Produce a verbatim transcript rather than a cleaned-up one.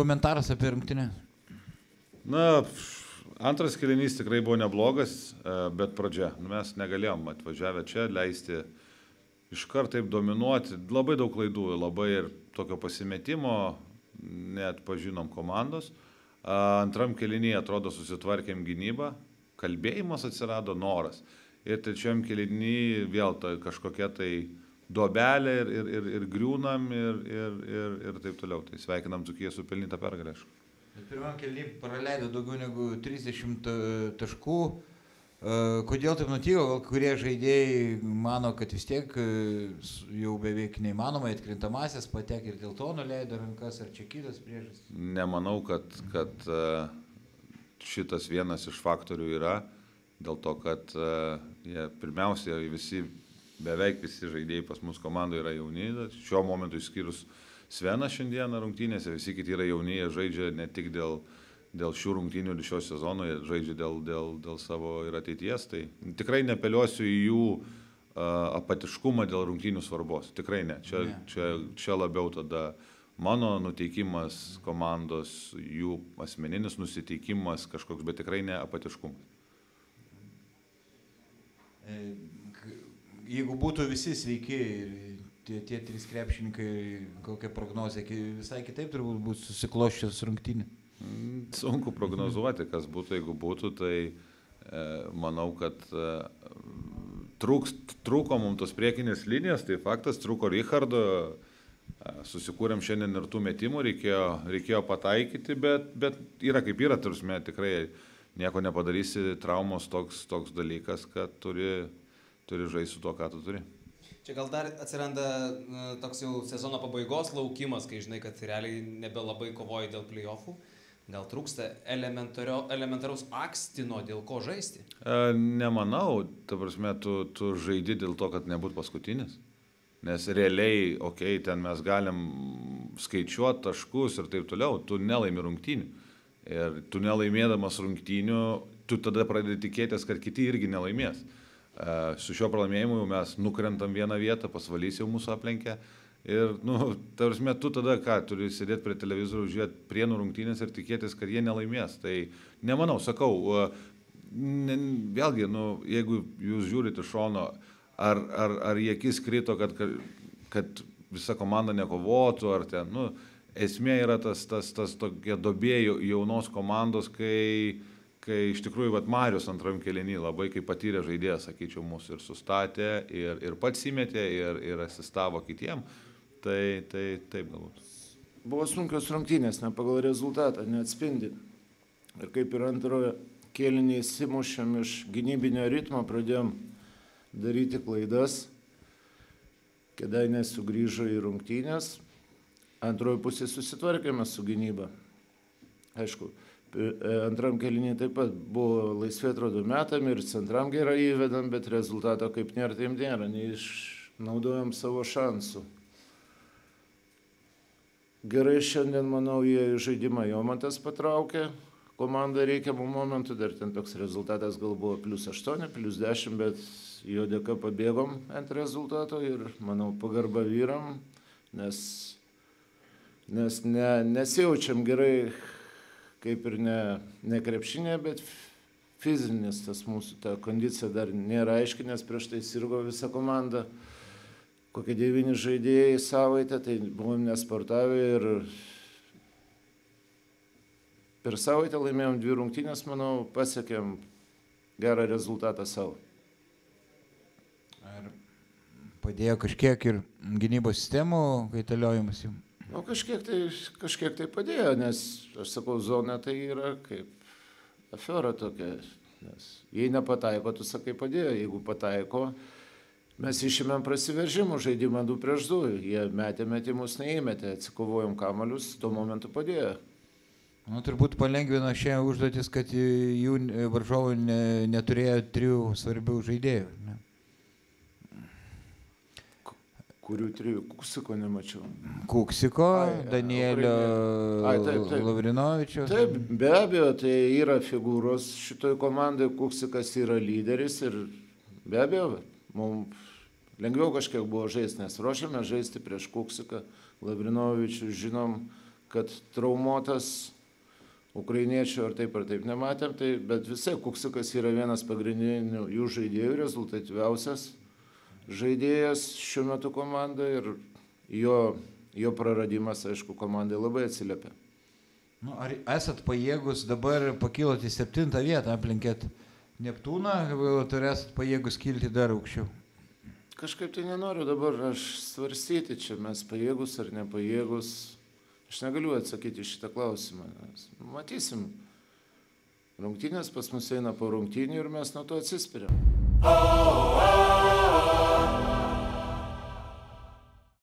Komentaras apie rungtynę? Na, antras kėlinys tikrai buvo neblogas, bet pradžia. Mes negalėjom atvažiavę čia leisti iškart taip dominuoti. Labai daug klaidų, labai ir tokio pasimetimo, net pažinom komandos. Antram kėlinyje atrodo susitvarkėm gynybą, kalbėjimas atsirado, noras. Ir trečiam kėlinyje vėl tai kažkokia tai duobelė ir, ir, ir, ir griūnam ir, ir, ir, ir taip toliau. Tai sveikinam Dzūkiją su pelnyta pergalė. Pirmam kėlinyje praleido daugiau negu trisdešimt taškų. Kodėl taip nutiko? Gal kurie žaidėjai mano, kad vis tiek jau beveik neįmanoma atkrintamąsias patek ir dėl to nuleido rankas, ar čia kitas priežastis? Nemanau, kad, kad šitas vienas iš faktorių yra, dėl to, kad jie pirmiausia visi, beveik visi žaidėjai pas mūsų komandoje yra jauni, šiuo momentu išskyrus Sveną šiandieną rungtynėse, visi kiti yra jauni, jie žaidžia ne tik dėl dėl šių rungtynių ir šio sezono žaidžia dėl, dėl, dėl savo ir ateities. Tai tikrai nepeliosiu į jų apatiškumą dėl rungtynių svarbos. Tikrai ne. Čia, ne. čia, čia labiau tada mano nuteikimas komandos, jų asmeninis nusiteikimas kažkoks, bet tikrai ne apatiškumas. Jeigu būtų visi sveiki ir tie, tie trys krepšininkai, kokia prognozija, visai kitaip turbūt būtų susiklošęs rungtynį. Sunku prognozuoti, kas būtų, jeigu būtų, tai e, manau, kad e, trūks, trūko mums tos priekinės linijos, tai faktas, trūko Richardo, e, susikūrėm šiandien ir tų metimų, reikėjo, reikėjo pataikyti, bet, bet yra kaip yra, tarpsme, tikrai nieko nepadarysi, traumos toks, toks dalykas, kad turi, turi žaisti su to, ką tu turi. Čia gal dar atsiranda toks jau sezono pabaigos laukimas, kai žinai, kad realiai nebelabai kovoji dėl play-offų. Gal trūksta elementaraus akstino, dėl ko žaisti? E, nemanau, ta prasme, tu, tu žaidi dėl to, kad nebūt paskutinis. Nes realiai, okei, okay, ten mes galim skaičiuoti taškus ir taip toliau, tu nelaimi rungtynių. Ir tu nelaimėdamas rungtynių, tu tada pradedi tikėtis, kad kiti irgi nelaimės. E, su šiuo pralaimėjimu mes nukrentam vieną vietą, Pasvalys jau mūsų aplenkia. Ir, nu, ta prasme, tu tada ką, turi sėdėti prie televizorių, žiūrėti Prienų rungtynės ir tikėtis, kad jie nelaimės. Tai nemanau, sakau, ne, vėlgi, nu, jeigu jūs žiūrite šono, ar, ar, ar į akis krito, kad, kad, kad visa komanda nekovotų, ar ten, nu, esmė yra tas, tas, tas tokia dobė jaunos komandos, kai, kai iš tikrųjų, vat, Marius antram kėliny labai kaip patyrė žaidėjas, sakyčiau, mūsų ir sustatė, ir, ir pats įmetė, ir, ir asistavo kitiem. Tai, tai taip galbūt. Buvo sunkios rungtynės, ne pagal rezultatą, neatspindi. Ir kaip ir antrojo kėlinį įsimušėm iš gynybinio ritmo, pradėjom daryti klaidas. Kėdainiai sugrįžo į rungtynės. Antrojo pusėje susitvarkėme su gynyba. Aišku, antram kėlinį taip pat buvo laisvė atrodo metam ir centram gerai įvedam, bet rezultato kaip nėra, tai nėra, neišnaudojom savo šansų. Gerai šiandien, manau, jie žaidimą Jomantas patraukė, komanda reikiamų momentų, dar ten toks rezultatas gal buvo plius aštuoni, plius dešimt, bet jo dėka pabėgom ant rezultato ir, manau, pagarba vyram, nes, nes ne, nesijaučiam gerai, kaip ir ne, ne krepšinė, bet fizinis tas mūsų, ta kondicija dar nėra aiški, nes prieš tai sirgo visa komanda. Kokie devyni žaidėjai savaitę, tai buvom nesportavę ir per savaitę laimėjom dvi rungtynės, manau, pasiekėm gerą rezultatą savo. Ar padėjo kažkiek ir gynybos sistemų kaitaliojimas jums? Nu, kažkiek tai, kažkiek tai padėjo, nes, aš sakau, zona tai yra kaip afiora tokia, nes jei nepataiko, tu sakai padėjo, jeigu pataiko, mes išėmėm prasiveržimų žaidimą du prieš du, jie metė metimus, neįmetė, atsikovojom kamalius, tuo momentu padėjo. Nu, turbūt palengvino šią užduotis, kad jų varžovų ne, neturėjo trijų svarbių žaidėjų. Ne? Kurių trijų? Kuksiko nemačiau. Kuksiko, ai, Danielio ai, taip, taip. Lavrinovičio. Taip, be abejo, tai yra figūros šitoj komandai, Kuksikas yra lyderis ir be abejo, mums lengviau kažkiek buvo žaisti, nes ruošėme žaisti prieš Kuksiką, Lavrinovičių, žinom, kad traumuotas ukrainiečių ar taip ar taip nematėm, tai, bet visai Kuksikas yra vienas pagrindinių jų žaidėjų, rezultatyviausias žaidėjas šiuo metu komandoje ir jo, jo praradimas, aišku, komandai labai atsiliepia. Nu, ar esat pajėgus, dabar pakilot į septintą vietą, aplinkėt Neptūną, ar esat pajėgus kilti dar aukščiau? Kažkaip tai nenoriu dabar aš svarstyti čia, mes pajėgus ar nepajėgus. Aš negaliu atsakyti šitą klausimą. Matysim, rungtynės pas mus eina po rungtynių ir mes nuo to atsispiriam.